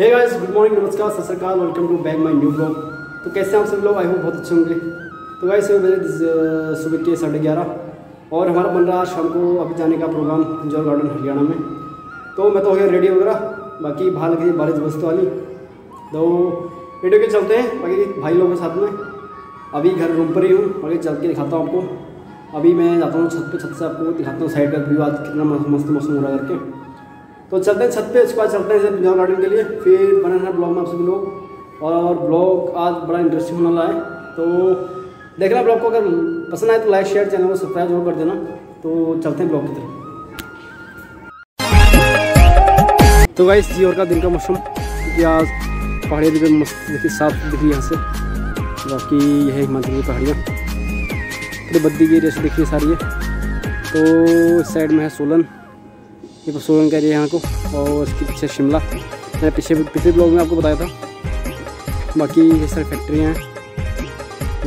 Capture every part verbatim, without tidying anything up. Hey guys, good morning, नमस्कार, सत श्री अकाल, welcome to back my new blog. तो कैसे हम सब लोग, आई होप बहुत अच्छे होंगे। तो गाइस सुबह के साढ़े ग्यारह और हमारा बन रहा शाम को अभी जाने का प्रोग्राम पिंजौर गार्डन हरियाणा में। तो मैं तो हो गया रेडी वगैरह, बाकी बाहर लगी बारिश बस तो वाली तो वीडियो के चलते हैं। बाकी भाई लोगों के साथ में अभी घर रूम पर ही हूँ, बाकी चल के दिखाता हूँ आपको। अभी मैं जाता हूँ छत पर, छत से आपको दिखाता हूँ साइड का व्यू, आज कितना मस्त मौसम हो रहा करके। तो चलते हैं छत पे, उसके बाद चलते हैं पिंजौर गार्डन के लिए। फिर बने रहना ब्लॉग में आप सभी लोग, और ब्लॉग आज बड़ा इंटरेस्टिंग होने वाला है। तो देखना ब्लॉग को, अगर पसंद आए तो लाइक शेयर, चैनल को सब्सक्राइब जरूर कर देना। तो चलते हैं ब्लॉग की तरफ। तो गाइस जी और का दिन का मौसम, क्योंकि आज पहाड़ी भी मस्त देखिए, साफ दिख रही यहाँ से। बाकी यह है हिमाचल की पहाड़ियाँ, फिर बद्दी की रेस्ट देखिए सारी है। तो इस साइड में है सोलन, ये सोलन का एरिया यहाँ को, और इसके पीछे शिमला, मैंने पिछले पिछले ब्लॉग में आपको बताया था। बाकी ये सारी फैक्ट्रियाँ हैं,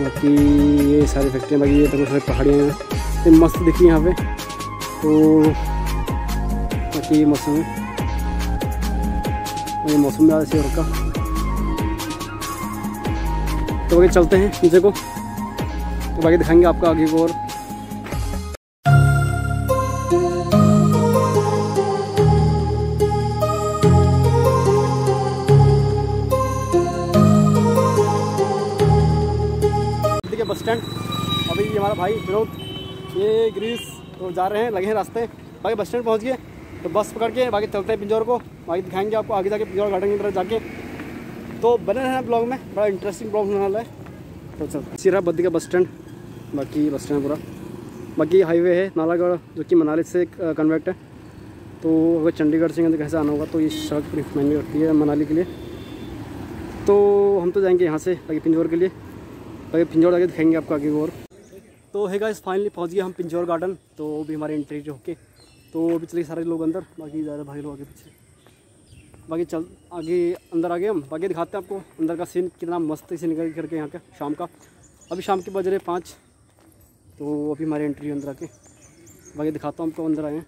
बाकी ये सारी फैक्ट्रियाँ, बाकी ये तक सारी पहाड़ियाँ हैं, ये मस्त दिखी यहाँ पे। तो बाकी ये मौसम है, ये मौसम में ऐसे हल्का। तो बाकी चलते हैं नीचे को, तो बाकी दिखाएंगे आपका आगे को। और बस स्टैंड, अभी हमारा भाई विरोध ये ग्रीस तो जा रहे हैं, लगे हैं रास्ते। बाकी बस स्टैंड पहुंच गए, तो बस पकड़ के बाकी चलते हैं पिंजौर को। बाकी दिखाएंगे आपको आगे जाके पिंजौर गार्डन की तरफ जाके। तो बने रहना ब्लॉग में, बड़ा इंटरेस्टिंग ब्लॉग होने वाला है। तो चलते सीरा बद्दी का बस स्टैंड, बाकी बस स्टैंड पूरा। बाकी हाईवे है नालागढ़, जो कि मनाली से कन्वर्ट है। तो अगर चंडीगढ़ से यहाँ कैसे आना होगा, तो ये सड़क पूरी मैंने रखी है मनाली के लिए। तो हम तो जाएँगे यहाँ से बाकी पिंजौर के लिए, बाकी पिंजौर जाके दिखाएंगे आपको आगे और। तो है गाइस फाइनली पहुंच गए हम पिंजौर गार्डन। तो वो भी हमारे एंट्री होके, तो वो भी चले सारे लोग अंदर, बाकी ज़्यादा भाई लोग आगे पीछे। बाकी चल आगे अंदर आ गए हम, बाकी दिखाते हैं आपको अंदर का सीन कितना मस्त से निकल करके यहाँ का शाम का। अभी शाम के बज रहे पाँच, तो अभी हमारी एंट्री अंदर आके, बाकी दिखाता हूँ आपको अंदर आए हैं।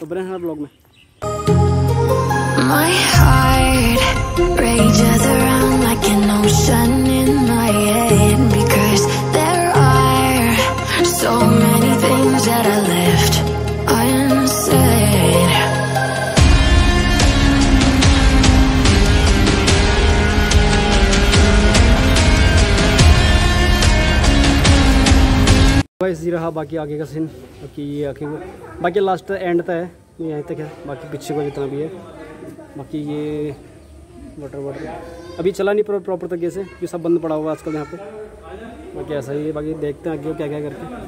तो बने हमारे ब्लॉग में। My heart rages around like an ocean in my head, because there are so many things that I left unsaid. बस ये रहा बाकी आगे का सीन, बाकी ये आगे वो, बाकी लास्ट एंड तक है, ये यहाँ तक है। बाकी पीछे को जितना भी है, बाकी ये वाटर वाटर अभी चला नहीं प्रॉपर तरीके से, ये सब बंद पड़ा हुआ आजकल यहाँ पे। बाकी ऐसा ही है, बाकी देखते हैं आगे क्या क्या करते हैं।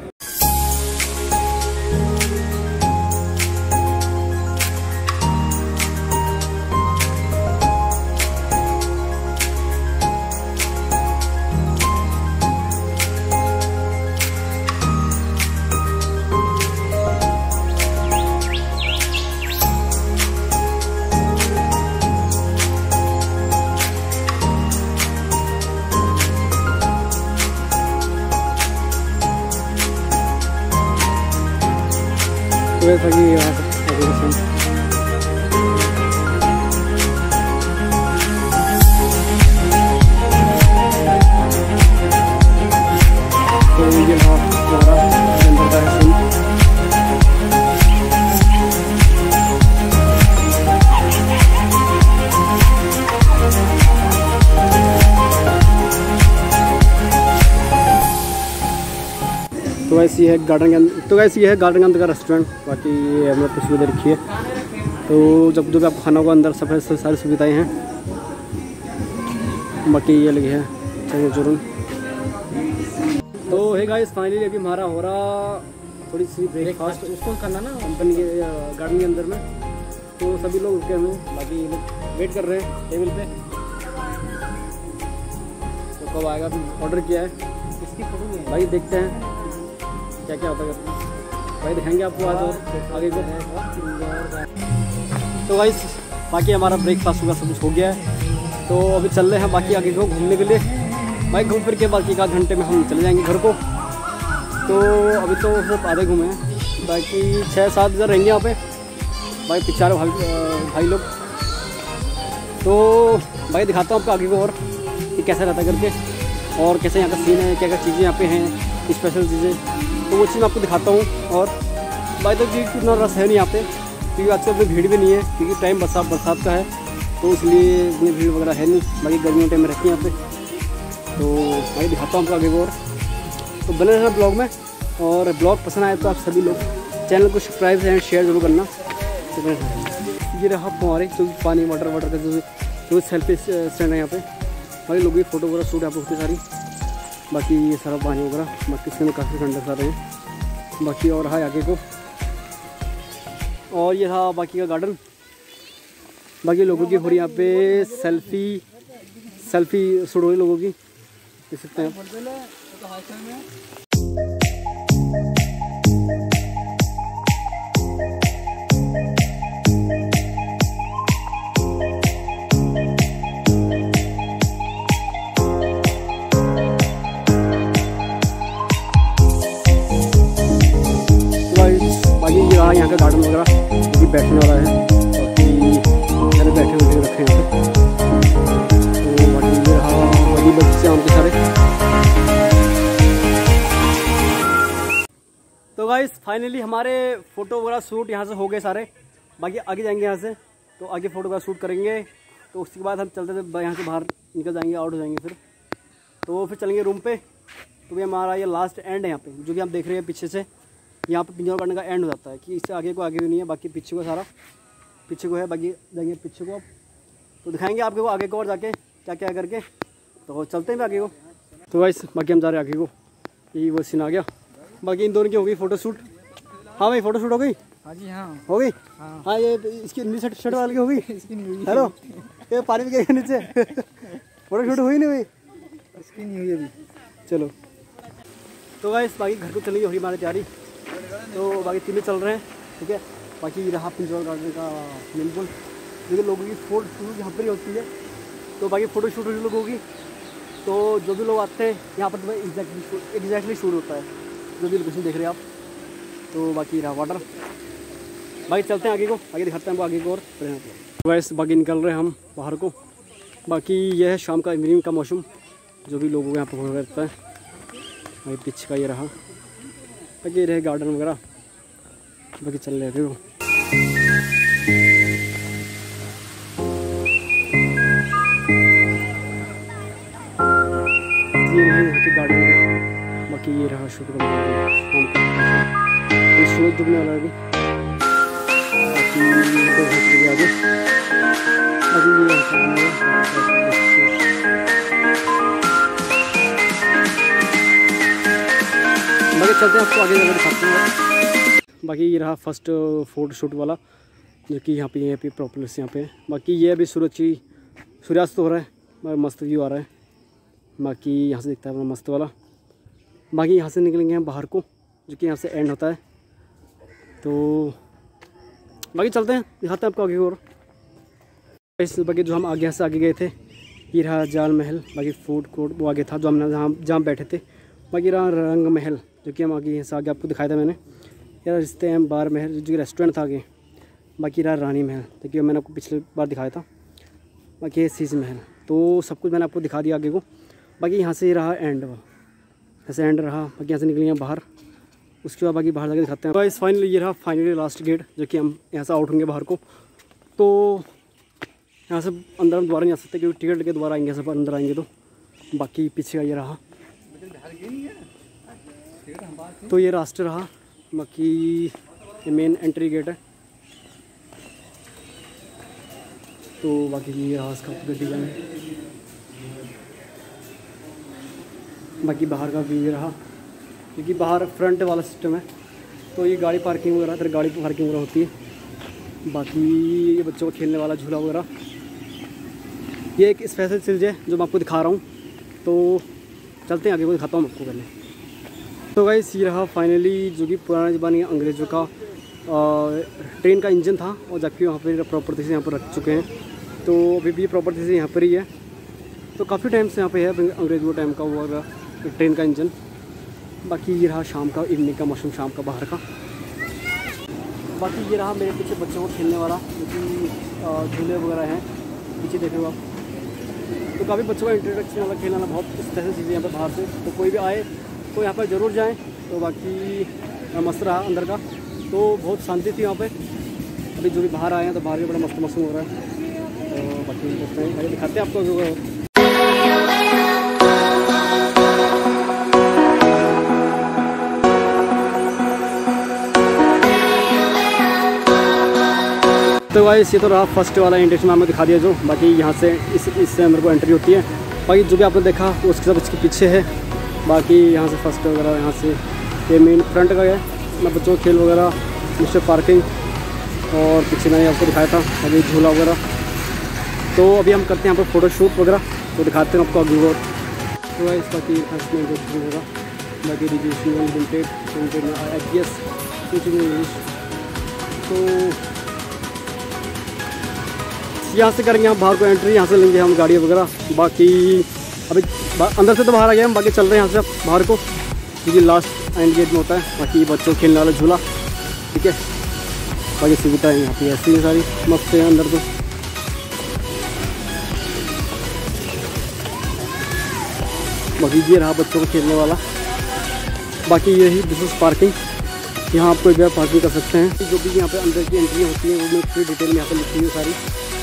वैसा कि यहाँ से तो वैसे है गार्डन के अंदर। तो वैसे ये है गार्डन के अंदर का रेस्टोरेंट, बाकी ये हम लोग कुछ सुविधा रखी है। तो जब जो भी आपको खाना होगा अंदर सब है, सारी सुविधाएँ हैं। बाकी ये लगी है जरूर। तो है गाइस फाइनली अभी हमारा हो रहा थोड़ी सी ब्रेकफास्ट, उसको करना ना कंपनी के गार्डन के अंदर में। तो सभी लोग उठ के हम लोग बाकी लोग वेट कर रहे हैं टेबल पर, तो कब आएगा ऑर्डर किया है भाई, देखते हैं क्या क्या होता है भाई, दिखाएंगे आपको आज और आगे को। तो भाई बाकी हमारा ब्रेकफास्ट वगैरह सब कुछ हो गया है। तो अभी चल रहे हैं बाकी आगे को घूमने के लिए। भाई घूम फिर के बाकी एक आध घंटे में हम चले जाएंगे घर को। तो अभी तो सिर्फ आधे घूमे हैं, बाकी छः सात हज़ार रहेंगे यहाँ पे भाई, पिछारे भाई भाई लोग। तो भाई दिखाता हूँ आपको आगे को और कि कैसा रहता करके और कैसे यहाँ का सीन है, क्या क्या चीज़ें यहाँ पे हैं, स्पेशल चीज़ें, तो वो चीज़ मैं आपको दिखाता हूँ। और भाई तो जी इतना रस है नहीं यहाँ पे क्योंकि आजकल अपनी भीड़ भी नहीं है क्योंकि टाइम बरसात बरसात का है तो इसलिए इतनी भीड़ वगैरह है नहीं, बाकी गर्मी टाइम में रहती है यहाँ पे। तो भाई दिखाता हूँ आपको आगे को और, तो बने रहना ब्लॉग में और ब्लॉग पसंद आए तो आप सभी लोग चैनल को सब्सक्राइब एंड शेयर जरूर करना। ये रहा हमारे जो पानी वाटर वाटर का जो जो सेल्फी स्टैंड है यहाँ पे, हमारे लोग भी फ़ोटो वगैरह शूट यहाँ पे होती सारी, बाकी ये सारा पानी वगैरह, बाकी इसमें काफ़ी ठंडा सारे हैं बाकी। और रहा आगे को और ये रहा बाकी का गार्डन, बाकी लोगों की हो रही यहाँ पे सेल्फी सेल्फी शूट हो रही लोगों की, देख सकते हैं। यहाँ का गार्डन वगैरह भी बैठने वाला है और सारे बैठे बैठे रखे हैं तो बाकी ये रहा वही बच्चे आम के सारे। तो गाइस फाइनली हमारे फ़ोटो वगैरह शूट यहाँ से हो गए सारे, बाकी आगे जाएंगे यहाँ से तो आगे फ़ोटो वगैरह शूट करेंगे, तो उसके बाद हम चलते थे यहाँ से बाहर निकल जाएंगे, आउट हो जाएंगे फिर तो फिर चलेंगे रूम पे। तो भी हमारा ये लास्ट एंड है यहाँ पे जो कि आप देख रहे हैं पीछे से, यहाँ पे पिंजौर गार्डन का एंड हो जाता है कि इससे आगे को आगे भी नहीं है, बाकी पीछे को सारा पीछे को है, बाकी जाएंगे पीछे को आप तो दिखाएंगे आपको आगे को और जाके क्या क्या करके, तो चलते हैं आगे को। तो गाइस बाकी हम जा रहे हैं आगे को, यही वो सीन आ गया। बाकी इन दोनों की हो गई फ़ोटो शूट, हाँ भाई फ़ोटो शूट हो गई, हाँ जी हाँ हो गई, हाँ ये इसकी न्यू शर्ट शर्ट वाली हो गई, हेलो ये पानी भी गए नीचे, फोटो शूट हुई नहीं भाई इसकी नहीं हुई चलो। तो गाइस बाकी घर को चली हो रही हमारी तैयारी, तो बाकी तीन चल रहे हैं ठीक है। बाकी ये रहा पिंजौर गार्डन का स्विमिंग पूल, देखिए लोगों की फोटो शूट यहाँ पर ही होती है, तो बाकी फ़ोटो शूट होगी लोगों की, तो जो भी लोग आते हैं यहाँ पर तो एग्जैक्टली एग्जैक्टली शूट होता है जो भी लोकेशन देख रहे हैं आप। तो बाकी रहा वाटर, बाकी चलते हैं आगे को, आगे दिखाते हैं हम आगे को और वैसे। बाकी निकल रहे हैं हम बाहर को, बाकी यह है शाम का इवनिंग का मौसम जो भी लोगों को यहाँ पर हो रहता है। बाकी पीछे का ये रहा, बाकी रहे गार्डन वगैरह, बाकी चल रहे थे वो। ये रहे गार्डन, बाकी ये रहा शूट करने वाला सूरज डूबने वाला है, बाकी ये आगे बाकी ये बाकी चलते हैं आपको आगे जगह दिखाते हैं। बाकी ये रहा फर्स्ट फोटो शूट वाला जो कि यहाँ पे यहाँ पे प्रॉपलेस यहाँ पे है, बाकी ये अभी सूरज की सूर्यास्त हो रहा है, बाकी मस्त व्यू आ रहा है, बाकी यहाँ से दिखता है मस्त वाला। बाकी यहाँ से निकलेंगे हम बाहर को जो कि यहाँ से एंड होता है, तो बाकी चलते हैं दिखाते हैं आपको आगे और। बाकी जो हम आगे यहाँ से आगे गए थे ये रहा जाल महल, बाकी फूड कोर्ट वो आगे था जो हमने जहाँ जहाँ बैठे थे। बाकी रहा रंग महल जो कि हम आगे यहाँ से आगे आपको दिखाया था मैंने, यार रिश्ते हैं बार महल जो रेस्टोरेंट था आगे। बाकी रहा रानी महल जो कि मैंने आपको पिछले बार दिखाया था। बाकी शीश महल, तो सब कुछ मैंने आपको दिखा दिया आगे को। बाकी यहाँ से रहा एंड, ऐसे एंड रहा। बाकी यहाँ से निकलेंगे बाहर, उसके बाद बाकी बाहर जाके दिखाते हैं। बस फाइनली ये रहा फाइनली लास्ट गेट जो कि हम यहाँ से आउट होंगे बाहर को, तो यहाँ से अंदर हम दोबारा नहीं आ सकते क्योंकि टिकट लेके दोबारा आएंगे, सब अंदर आएंगे तो। बाकी पीछे का ये रहा, तो ये रास्ता रहा, बाकी मेन एंट्री गेट है। तो बाकी ये रहा इसका डिज़ाइन, बाकी बाहर का व्यू रहा क्योंकि बाहर फ्रंट वाला सिस्टम है, तो ये गाड़ी पार्किंग वगैरह इधर गाड़ी पार्किंग वगैरह होती है। बाकी ये बच्चों को खेलने वाला झूला वगैरह, ये एक स्पेशल चीज़ है जो मैं आपको दिखा रहा हूँ, तो चलते हैं आगे को दिखाता हूँ आपको पहले। तो गाइस ये रहा फाइनली जो कि पुराने ज़माने अंग्रेज़ों का ट्रेन का इंजन था और जबकि वहाँ पर प्रॉपर्टी से यहाँ पर रख चुके हैं, तो अभी भी प्रॉपर्टी से यहाँ पर ही है, तो काफ़ी टाइम से यहाँ पे है अंग्रेज़ों टाइम का हुआ ट्रेन का इंजन। बाकी ये रहा शाम का इवनिंग का मौसम, शाम का बाहर का। बाकी ये रहा मेरे पीछे बच्चों को खेलने वाला जो कि झूले वगैरह हैं, पीछे देख रहे हो आप, तो काफ़ी बच्चों का इंट्रोडक्शन वाला खेल आना बहुत इस तरह से चीज़ें यहाँ पर बाहर से, तो कोई भी आए तो यहाँ पर ज़रूर जाएँ। तो बाकी मस्त रहा अंदर का, तो बहुत शांति थी यहाँ पे। अभी जो भी बाहर आए हैं तो बाहर भी बड़ा मस्त मौसम हो रहा है, तो बाकी देखते हैं, दिखाते हैं आपको जो तो भाई ये तो रहा फर्स्ट वाला इंट्रेक्शन में आपने दिखा दिया जो। बाकी यहाँ से इस इससे अंदर को एंट्री होती है, बाकी जो भी आपने देखा उसके सब इसके पीछे है। बाकी यहाँ से फर्स्ट वगैरह यहाँ से ये मेन फ्रंट का है, मैं बच्चों खेल वगैरह मिस्टर पार्किंग, और पीछे मैंने आपको दिखाया था अभी झूला वगैरह। तो अभी हम करते हैं यहाँ पर फ़ोटोशूट वगैरह, तो दिखाते हैं आपको अगली बार। तो भाई इस बाकी वगैरह बाकी तो यहाँ से करेंगे हम बाहर को एंट्री, यहाँ से लेंगे हम गाड़ी वगैरह। बाकी अभी बा, अंदर से तो बाहर आ गए हम, बाकी चल रहे हैं यहाँ से बाहर को, क्योंकि लास्ट एंड गेट में होता है। बाकी बच्चों खेलने वाला झूला, ठीक है, बाकी सुविधाएँ यहाँ पे ऐसी है सारी मस्त है अंदर तो। बाकी ये रहा बच्चों को खेलने वाला, बाकी यही बिजनेस पार्किंग, यहाँ आपको जो है पार्किंग कर सकते हैं। जो भी यहाँ पे अंदर की एंट्री होती है वो मैं पूरी डिटेल में यहाँ पर लिखी हुई सारी,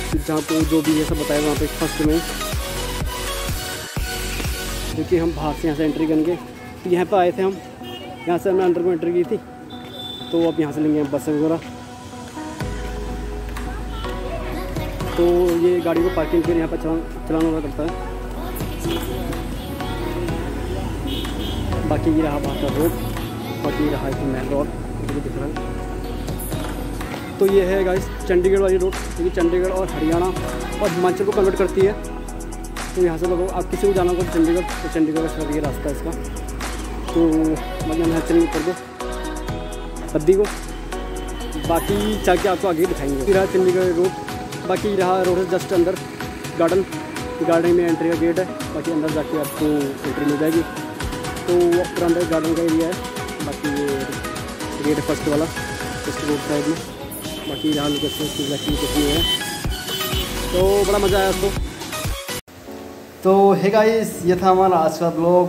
जहाँ पर जो भी ये सब बताया वहाँ पे फर्स्ट में, क्योंकि हम बाहर से यहाँ से एंट्री करेंगे। तो यहाँ पे आए थे हम, यहाँ से हमने अंदर में एंट्री की थी, तो अब यहाँ से लेंगे बसें वगैरह। तो ये गाड़ी को पार्किंग के लिए यहाँ पर चला चलाना वगैरह करता है। बाकी ये रहा बाहर का रोड, बाकी रहा है मैन रोड दिख रहा है। तो ये है गाइस चंडीगढ़ वाली रोड, क्योंकि चंडीगढ़ और हरियाणा और हिमाचल को कन्वर्ट करती है। तो यहाँ से लोगों आप किसी को जाना होगा चंडीगढ़ तो चंडीगढ़ का ये रास्ता है इसका। तो मतलब यहाँ चलिए ऊपर को बद्दी को, बाकी जाके आपको आगे दिखाएंगे। फिर रहा चंडीगढ़ रोड, बाकी रहा रोड है जस्ट अंदर गार्डन, गार्डन में एंट्री का गेट है, बाकी अंदर जाके आपको एंट्री मिल जाएगी। तो पूरा अंदर गार्डन का एरिया है, बाकी ये गेट है फर्स्ट वाला फर्स्ट रोड साइड में। बाकी यहाँ लोकेशन है, तो बड़ा मज़ा आया उसको। तो हे गाइस, ये था हमारा आज का ब्लॉग,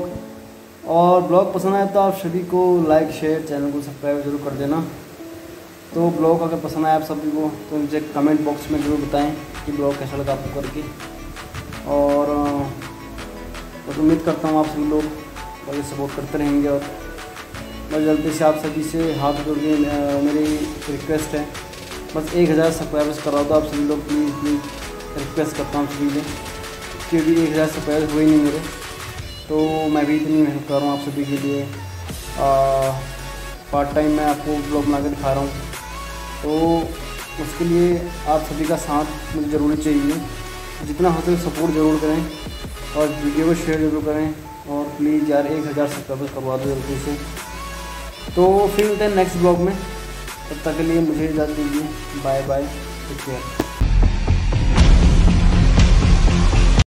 और ब्लॉग पसंद आया तो आप सभी को लाइक शेयर चैनल को सब्सक्राइब जरूर कर देना। तो ब्लॉग अगर पसंद आया आप सभी को तो मुझे कमेंट बॉक्स में ज़रूर बताएं कि ब्लॉग कैसा लगा आपको करके, और तो उम्मीद करता हूँ आप सभी लोग मुझे सपोर्ट करते रहेंगे। और बस जल्दी से आप सभी से हाथ जोड़ के मेरी रिक्वेस्ट है, बस एक हज़ार सब्सक्राइबर्स कराओ तो आप सभी लोग प्लीज़ प्लीज़ रिक्वेस्ट करता हूँ सभी से, क्योंकि एक हज़ार सब्सक्राइबर्स हुए नहीं मेरे, तो मैं भी इतनी मेहनत कर रहा हूँ आप सभी के लिए। पार्ट टाइम मैं आपको ब्लॉग बना कर दिखा रहा हूँ, तो उसके लिए आप सभी का साथ मुझे ज़रूर चाहिए, जितना हो सके सपोर्ट ज़रूर करें और वीडियो को शेयर ज़रूर करें, और प्लीज़ यार एक हज़ार सब्सक्राइबर्स करवा दो जल्दी से। तो फिर मिलते हैं नेक्स्ट ब्लॉग में, तब तक के लिए मुझे इजाज़त दीजिए, बाय बाय, टेक केयर।